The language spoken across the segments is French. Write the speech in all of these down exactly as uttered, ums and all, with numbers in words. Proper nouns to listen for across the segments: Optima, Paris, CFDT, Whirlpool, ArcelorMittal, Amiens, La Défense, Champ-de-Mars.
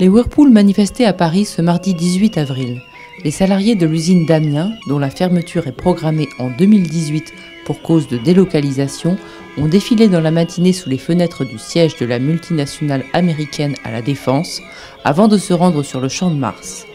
Les Whirlpool manifestaient à Paris ce mardi dix-huit avril. Les salariés de l'usine d'Amiens, dont la fermeture est programmée en deux mille dix-huit pour cause de délocalisation, ont défilé dans la matinée sous les fenêtres du siège de la multinationale américaine à La Défense, avant de se rendre sur le Champ-de-Mars.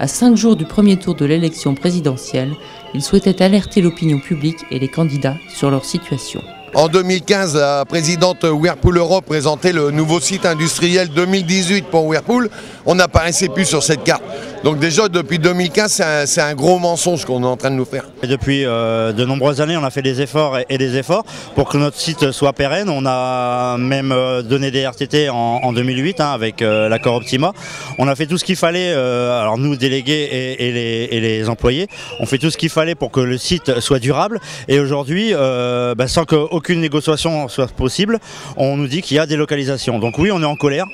À cinq jours du premier tour de l'élection présidentielle, ils souhaitaient alerter l'opinion publique et les candidats sur leur situation. En deux mille quinze, la présidente Whirlpool Europe présentait le nouveau site industriel deux mille dix-huit pour Whirlpool. On n'apparaissait plus sur cette carte. Donc déjà, depuis deux mille quinze, c'est un, un gros mensonge qu'on est en train de nous faire. Et depuis euh, de nombreuses années, on a fait des efforts et, et des efforts pour que notre site soit pérenne. On a même donné des R T T en, en deux mille huit hein, avec euh, l'accord Optima. On a fait tout ce qu'il fallait, euh, alors nous délégués et, et, les, et les employés, on fait tout ce qu'il fallait pour que le site soit durable. Et aujourd'hui, euh, bah, sans que aucune négociation soit possible, on nous dit qu'il y a délocalisation. Donc oui, on est en colère.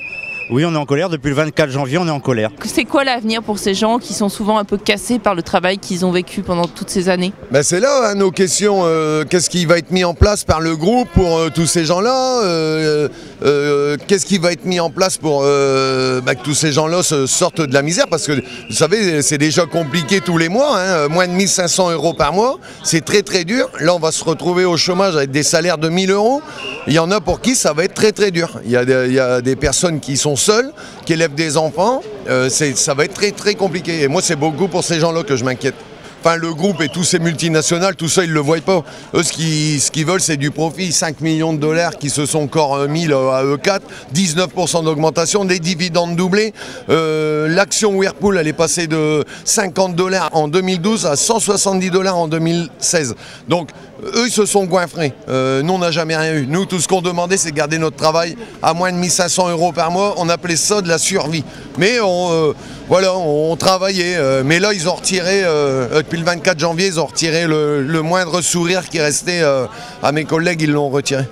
Oui, on est en colère. Depuis le vingt-quatre janvier, on est en colère. C'est quoi l'avenir pour ces gens qui sont souvent un peu cassés par le travail qu'ils ont vécu pendant toutes ces années? Ben c'est là hein, nos questions. Euh, Qu'est-ce qui va être mis en place par le groupe pour euh, tous ces gens-là? euh, euh, Qu'est-ce qui va être mis en place pour euh, bah, que tous ces gens-là sortent de la misère? Parce que, vous savez, c'est déjà compliqué tous les mois. Hein, moins de mille cinq cents euros par mois. C'est très, très dur. Là, on va se retrouver au chômage avec des salaires de mille euros. Il y en a pour qui ça va être très, très dur. Il y a des, il y a des personnes qui sont seuls, qui élèvent des enfants, euh, ça va être très très compliqué. Et moi, c'est beaucoup pour ces gens-là que je m'inquiète. Enfin, le groupe et tous ces multinationales, tout ça, ils ne le voient pas. Eux, ce qu'ils ce qu'ils veulent, c'est du profit. cinq millions de dollars qui se sont encore mis à E quatre, dix-neuf pour cent d'augmentation, des dividendes doublés. Euh, L'action Whirlpool, elle est passée de cinquante dollars en deux mille douze à cent soixante-dix dollars en deux mille seize. Donc, eux, ils se sont goinfrés. Euh, nous, on n'a jamais rien eu. Nous, tout ce qu'on demandait, c'est de garder notre travail à moins de mille cinq cents euros par mois. On appelait ça de la survie. Mais on, euh, voilà, on travaillait. Euh, mais là, ils ont retiré... Euh, Depuis le vingt-quatre janvier, ils ont retiré le, le moindre sourire qui restait euh, à mes collègues, ils l'ont retiré.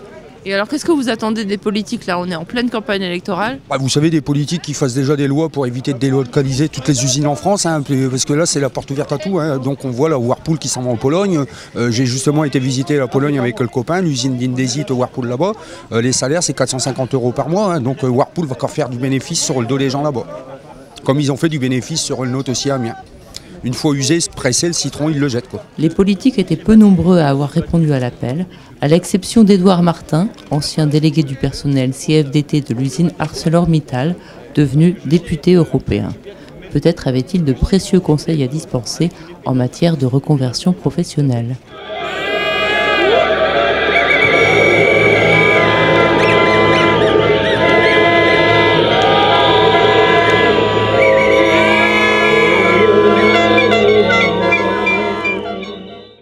Et alors, qu'est-ce que vous attendez des politiques? Là, on est en pleine campagne électorale. Bah, vous savez, des politiques qui fassent déjà des lois pour éviter de délocaliser toutes les usines en France, hein, parce que là, c'est la porte ouverte à tout. Hein. Donc, on voit la Whirlpool qui s'en va en Pologne. Euh, J'ai justement été visiter la Pologne avec le copain, l'usine d'Indesit au Whirlpool là-bas. Euh, les salaires, c'est quatre cent cinquante euros par mois. Hein. Donc, euh, Whirlpool va encore faire du bénéfice sur le dos des gens là-bas, comme ils ont fait du bénéfice sur le nôtre aussi à Amiens. Une fois usé, pressé, le citron, il le jette, quoi. Les politiques étaient peu nombreux à avoir répondu à l'appel, à l'exception d'Edouard Martin, ancien délégué du personnel C F D T de l'usine ArcelorMittal, devenu député européen. Peut-être avait-il de précieux conseils à dispenser en matière de reconversion professionnelle.